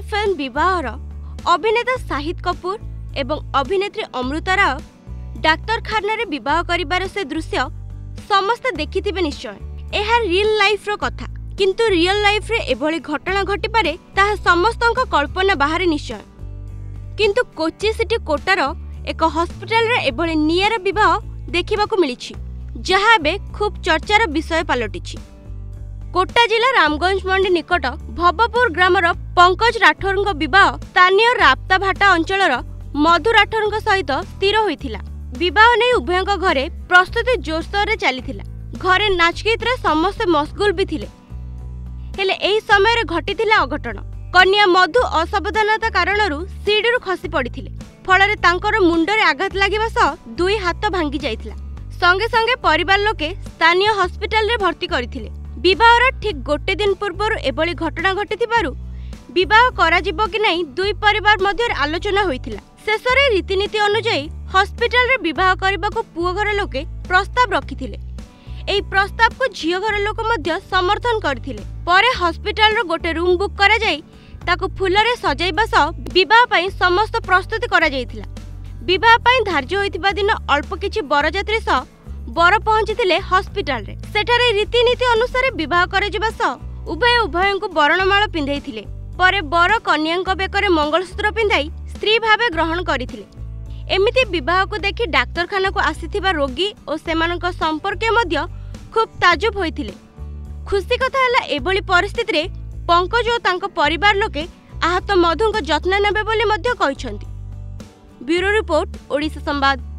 Hindi film विवाहर अभिनेता शाहिद कपूर एवं अभिनेत्री अमृता राव डाक्तरखाना बह कर दृश्य समस्ते देखि निश्चय। यह रियल लाइफ्र कथा किंतु रियल लाइफ रे एभली घटना घटिपारे ताहा समस्तंक कल्पना बाहर निश्चय। किंतु कोची सिटी कोटार एक हॉस्पिटल रे एभली नियर विवाह देखा मिली जहाँ खूब चर्चार विषय पलटि। कोटा जिला रामगंज मंडी निकट भवपुर ग्रामर पंकज राठौर बह स्थानीय राप्ताभाटा अंचलर मधु राठौर सहित स्थिर होता। बह नहीं उभयों घरे प्रस्तुति जोरसोर चली घरे नाचगीत समस्ते मशगुल भी थिले। हेले एही समय घटी अघटन कन्या मधु असवधानता कारण सीढ़ी खसी पड़ी फल मुंडरे आघात लगे दुई हाथ भांगी जाइथिला। संगे संगे परिवार लोके स्थानीय हॉस्पिटल रे भर्ती करथिले। विवाहर ठीक गोटे दिन पूर्वर एभली घटना घटिथिबारु विवाह कराजिबो कि नै दुई परिवार मध्ये आलोचना होइथिला। शेषरे रीतिनीति अनुसार हॉस्पिटल रे विवाह करबाको पुओ घर लोके प्रस्ताव रखिथिले। एही प्रस्ताव को झियो घर लोक मध्ये समर्थन करथिले। परे हॉस्पिटल रो गोटे रूम बुक करा जाई ताको फुलरे सजाइबा सह विवाह पई समस्त प्रस्तुति करा जाइथिला। विवाह पई धार्य होइतिबा दिन अल्प किछि बरजात्री सह बर पहुंचीथिले हॉस्पिटल रे। सेठारे रीतिनीति अनुसार विवाह करा जिबा सह उभय उभयंकु बरणमाला पिंधाइथिले। परे बर कन्याक बेकरे मंगलसूत्र पिंधाई स्त्री भावे ग्रहण करिथिले। एमिति विवाह को देखि डाक्तरखाना को आसीथिबा रोगी और सेमानक संपर्के मध्य खूब ताजुब होइथिले। खुशी कथा हला एभली परिस्थिति रे पंकज और तांको परिवार लोके आहत मधुंक जत्न नेबे बोली मध्य कहिसेंती। ब्यूरो रिपोर्ट, ओडिशा संवाद।